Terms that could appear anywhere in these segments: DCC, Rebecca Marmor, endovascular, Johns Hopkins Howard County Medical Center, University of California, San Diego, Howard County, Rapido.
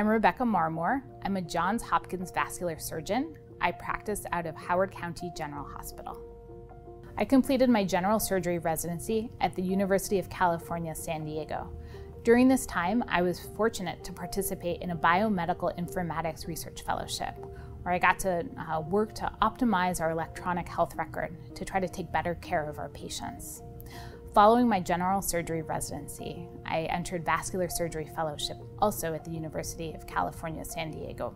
I'm Rebecca Marmor. I'm a Johns Hopkins vascular surgeon. I practice out of Howard County General Hospital. I completed my general surgery residency at the University of California, San Diego. During this time, I was fortunate to participate in a biomedical informatics research fellowship, where I got to work to optimize our electronic health record to try to take better care of our patients. Following my general surgery residency, I entered vascular surgery fellowship also at the University of California, San Diego.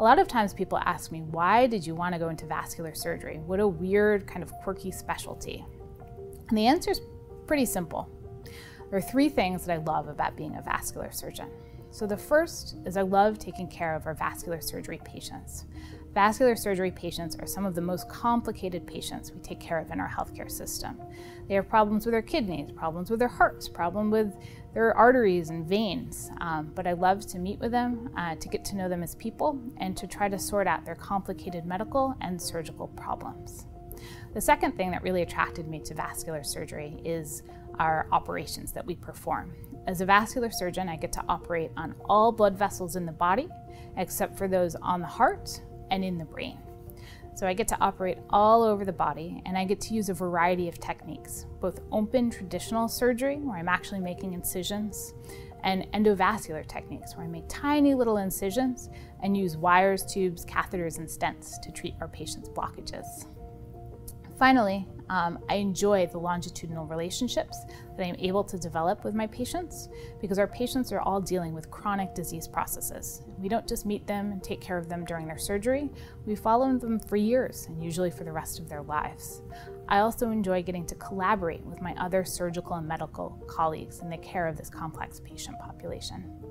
A lot of times people ask me, why did you want to go into vascular surgery? What a weird, kind of quirky specialty. And the answer is pretty simple. There are three things that I love about being a vascular surgeon. So the first is I love taking care of our vascular surgery patients. Vascular surgery patients are some of the most complicated patients we take care of in our healthcare system. They have problems with their kidneys, problems with their hearts, problems with their arteries and veins. But I love to meet with them, to get to know them as people, and to try to sort out their complicated medical and surgical problems. The second thing that really attracted me to vascular surgery is our operations that we perform. As a vascular surgeon, I get to operate on all blood vessels in the body, except for those on the heart and in the brain. So I get to operate all over the body, and I get to use a variety of techniques, both open traditional surgery, where I'm actually making incisions, and endovascular techniques, where I make tiny little incisions and use wires, tubes, catheters, and stents to treat our patients' blockages. Finally, I enjoy the longitudinal relationships that I'm able to develop with my patients, because our patients are all dealing with chronic disease processes. We don't just meet them and take care of them during their surgery, we follow them for years and usually for the rest of their lives. I also enjoy getting to collaborate with my other surgical and medical colleagues in the care of this complex patient population.